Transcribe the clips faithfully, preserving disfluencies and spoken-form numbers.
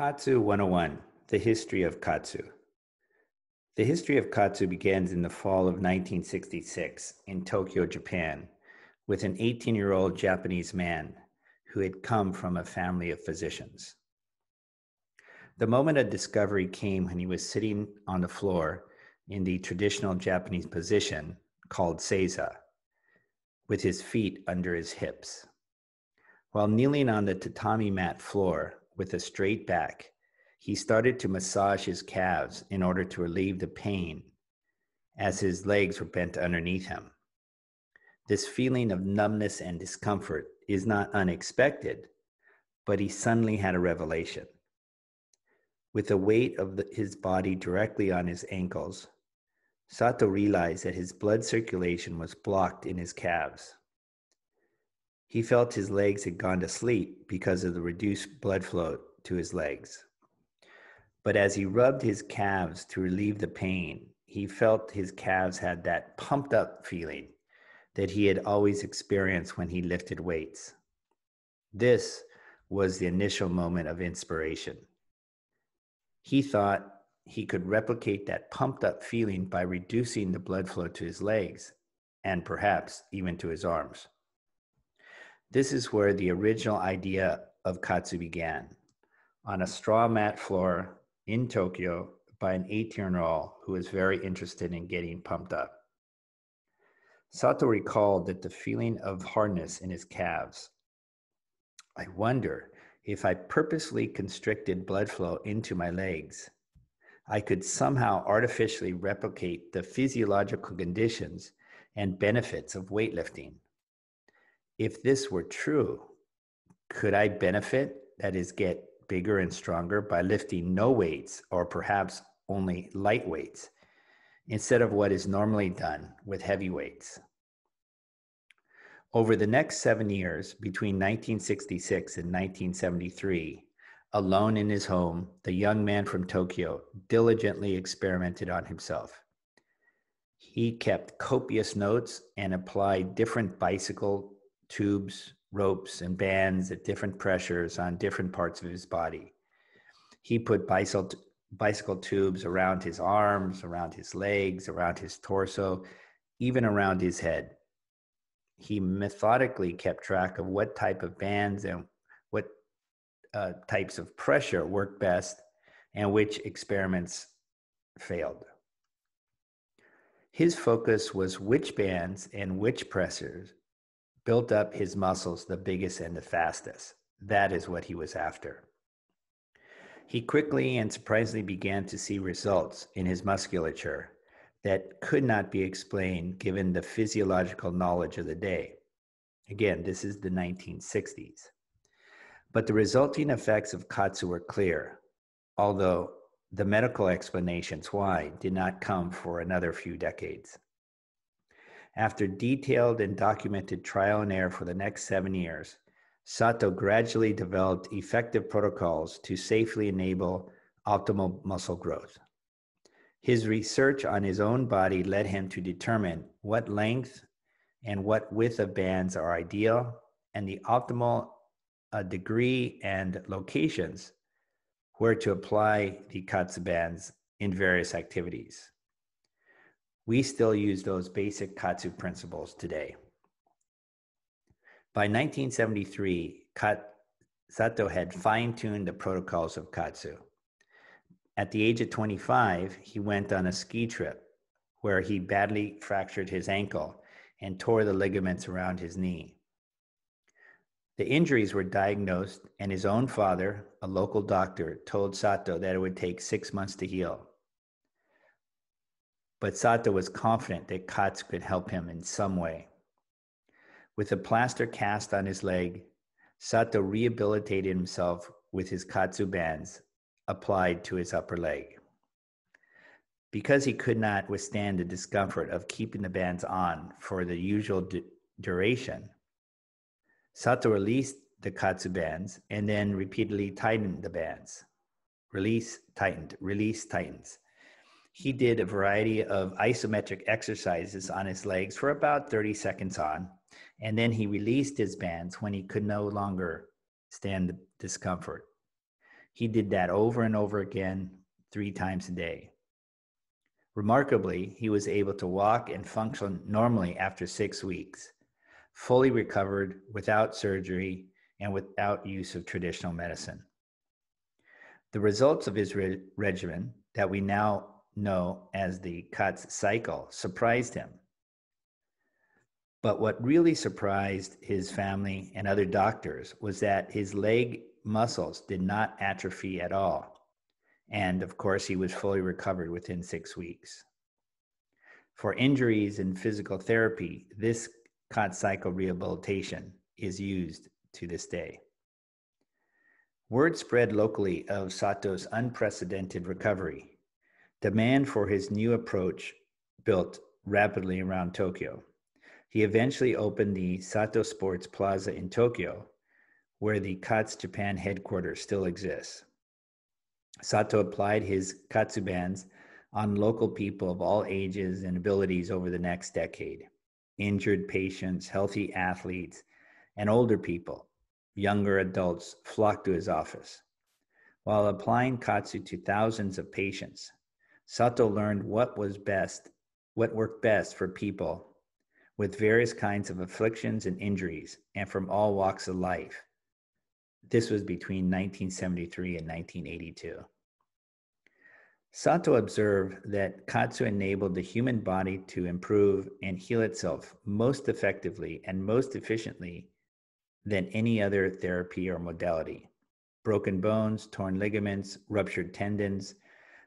KAATSU one oh one, the history of KAATSU. The history of KAATSU begins in the fall of nineteen sixty-six in Tokyo, Japan, with an eighteen-year-old Japanese man who had come from a family of physicians. The moment of discovery came when he was sitting on the floor in the traditional Japanese position called Seiza, with his feet under his hips. While kneeling on the tatami mat floor with a straight back, he started to massage his calves in order to relieve the pain as his legs were bent underneath him. This feeling of numbness and discomfort is not unexpected, but he suddenly had a revelation. With the weight of the, his body directly on his ankles, Sato realized that his blood circulation was blocked in his calves. He felt his legs had gone to sleep because of the reduced blood flow to his legs. But as he rubbed his calves to relieve the pain, he felt his calves had that pumped up feeling that he had always experienced when he lifted weights. This was the initial moment of inspiration. He thought he could replicate that pumped up feeling by reducing the blood flow to his legs and perhaps even to his arms. This is where the original idea of KAATSU began, on a straw mat floor in Tokyo by an eighteen-year-old who was very interested in getting pumped up. Sato recalled that the feeling of hardness in his calves. I wonder if I purposely constricted blood flow into my legs, I could somehow artificially replicate the physiological conditions and benefits of weightlifting. If this were true, could I benefit, that is, get bigger and stronger by lifting no weights or perhaps only light weights instead of what is normally done with heavy weights? Over the next seven years, between nineteen sixty-six and nineteen seventy-three, alone in his home, the young man from Tokyo diligently experimented on himself. He kept copious notes and applied different bicycle tubes, ropes, and bands at different pressures on different parts of his body. He put bicycle, bicycle tubes around his arms, around his legs, around his torso, even around his head. He methodically kept track of what type of bands and what uh, types of pressure worked best and which experiments failed. His focus was which bands and which pressures built up his muscles the biggest and the fastest. That is what he was after. He quickly and surprisingly began to see results in his musculature that could not be explained given the physiological knowledge of the day. Again, this is the nineteen sixties. But the resulting effects of KAATSU were clear, although the medical explanations why did not come for another few decades. After detailed and documented trial and error for the next seven years, Sato gradually developed effective protocols to safely enable optimal muscle growth. His research on his own body led him to determine what length and what width of bands are ideal and the optimal uh, degree and locations where to apply the KAATSU bands in various activities. We still use those basic KAATSU principles today. By nineteen seventy-three, Sato had fine-tuned the protocols of KAATSU. At the age of twenty-five, he went on a ski trip where he badly fractured his ankle and tore the ligaments around his knee. The injuries were diagnosed, and his own father, a local doctor, told Sato that it would take six months to heal. But Sato was confident that KAATSU could help him in some way. With a plaster cast on his leg, Sato rehabilitated himself with his KAATSU bands applied to his upper leg. Because he could not withstand the discomfort of keeping the bands on for the usual du- duration, Sato released the KAATSU bands and then repeatedly tightened the bands. Release, tightened, release, tightens. He did a variety of isometric exercises on his legs for about thirty seconds on, and then he released his bands when he could no longer stand the discomfort. He did that over and over again, three times a day. Remarkably, he was able to walk and function normally after six weeks, fully recovered without surgery and without use of traditional medicine. The results of his re- regimen that we now know as the Katz cycle surprised him. But what really surprised his family and other doctors was that his leg muscles did not atrophy at all. And of course, he was fully recovered within six weeks. For injuries in physical therapy, this Katz cycle rehabilitation is used to this day. Word spread locally of Sato's unprecedented recovery. Demand for his new approach built rapidly around Tokyo. He eventually opened the Sato Sports Plaza in Tokyo, where the Katz Japan headquarters still exists. Sato applied his katsubands on local people of all ages and abilities over the next decade. Injured patients, healthy athletes, and older people, younger adults, flocked to his office. While applying Katsu to thousands of patients, Sato learned what was best, what worked best for people with various kinds of afflictions and injuries, and from all walks of life. This was between nineteen seventy-three and nineteen eighty-two. Sato observed that Katsu enabled the human body to improve and heal itself most effectively and most efficiently than any other therapy or modality. Broken bones, torn ligaments, ruptured tendons,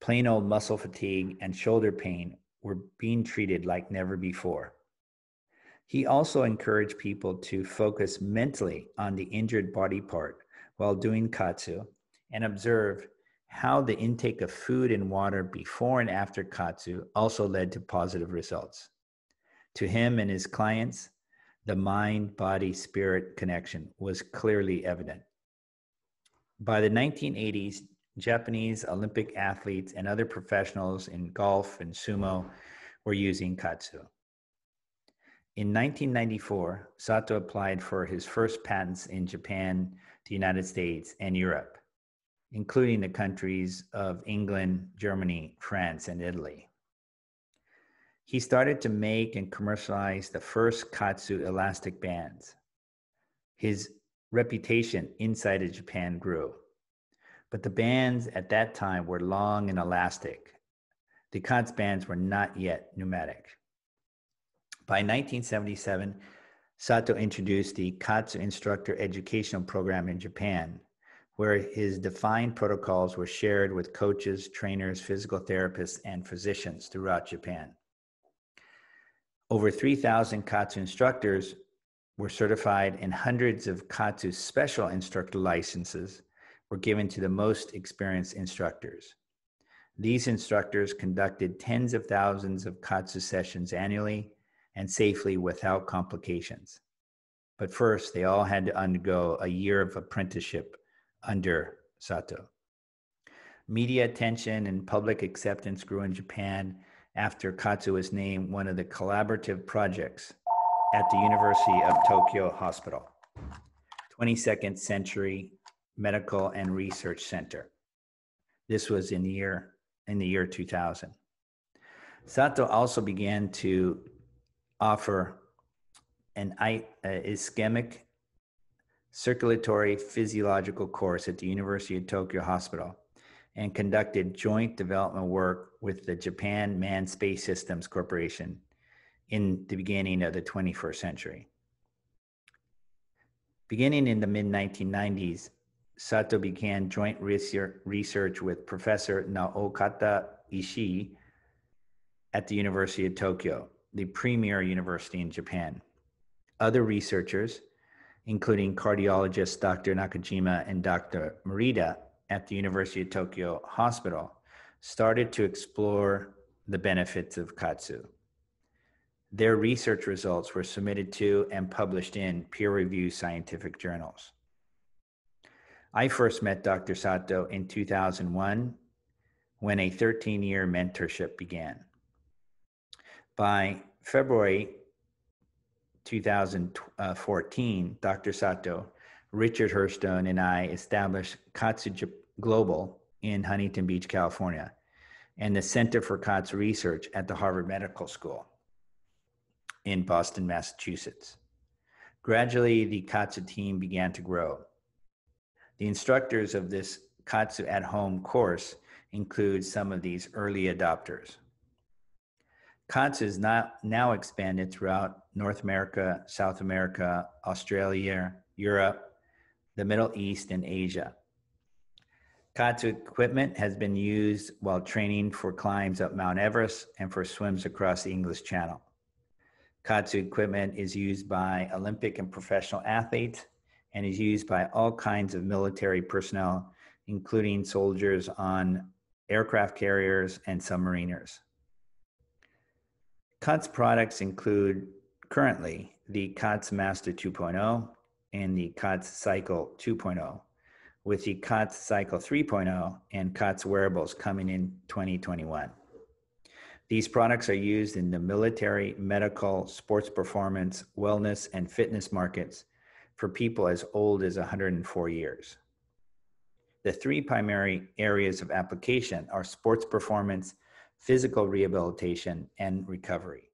plain old muscle fatigue, and shoulder pain were being treated like never before. He also encouraged people to focus mentally on the injured body part while doing Katsu and observe how the intake of food and water before and after Katsu also led to positive results. To him and his clients, the mind-body-spirit connection was clearly evident. By the nineteen eighties, Japanese Olympic athletes and other professionals in golf and sumo were using Katsu. In nineteen ninety-four, Sato applied for his first patents in Japan, the United States, and Europe, including the countries of England, Germany, France, and Italy. He started to make and commercialize the first Katsu elastic bands. His reputation inside of Japan grew, but the bands at that time were long and elastic. The Katsu bands were not yet pneumatic. By nineteen seventy-seven, Sato introduced the Katsu Instructor Educational Program in Japan, where his defined protocols were shared with coaches, trainers, physical therapists, and physicians throughout Japan. Over three thousand Katsu instructors were certified, and hundreds of Katsu special instructor licenses were given to the most experienced instructors. These instructors conducted tens of thousands of Katsu sessions annually, and safely without complications. But first, they all had to undergo a year of apprenticeship under Sato. Media attention and public acceptance grew in Japan after Katsu was named one of the collaborative projects at the University of Tokyo Hospital, twenty-second Century Medical and Research Center. This was in the year, in the year two thousand. Sato also began to offer an ischemic circulatory physiological course at the University of Tokyo Hospital and conducted joint development work with the Japan Manned Space Systems Corporation in the beginning of the twenty-first century. Beginning in the mid nineteen nineties, Sato began joint research with Professor Naokata Ishii at the University of Tokyo, the premier university in Japan. Other researchers, including cardiologists Doctor Nakajima and Doctor Morita at the University of Tokyo Hospital, started to explore the benefits of Katsu. Their research results were submitted to and published in peer-reviewed scientific journals. I first met Doctor Sato in two thousand one when a thirteen-year mentorship began. By February twenty fourteen, Doctor Sato, Richard Hurstone, and I established Katsu Global in Huntington Beach, California, and the Center for K A A T S U Research at the Harvard Medical School in Boston, Massachusetts. Gradually, the K A A T S U team began to grow. The instructors of this K A A T S U at Home course include some of these early adopters. K A A T S U is not, now expanded throughout North America, South America, Australia, Europe, the Middle East, and Asia. K A A T S U equipment has been used while training for climbs up Mount Everest and for swims across the English Channel. K A A T S U equipment is used by Olympic and professional athletes and is used by all kinds of military personnel, including soldiers on aircraft carriers and submariners. K A A T S U products include currently the K A A T S U Master two point oh and the K A A T S U Cycle two point oh, with the K A A T S U Cycle three point oh and K A A T S U Wearables coming in twenty twenty-one. These products are used in the military, medical, sports performance, wellness, and fitness markets for people as old as one hundred four years. The three primary areas of application are sports performance, physical rehabilitation, and recovery.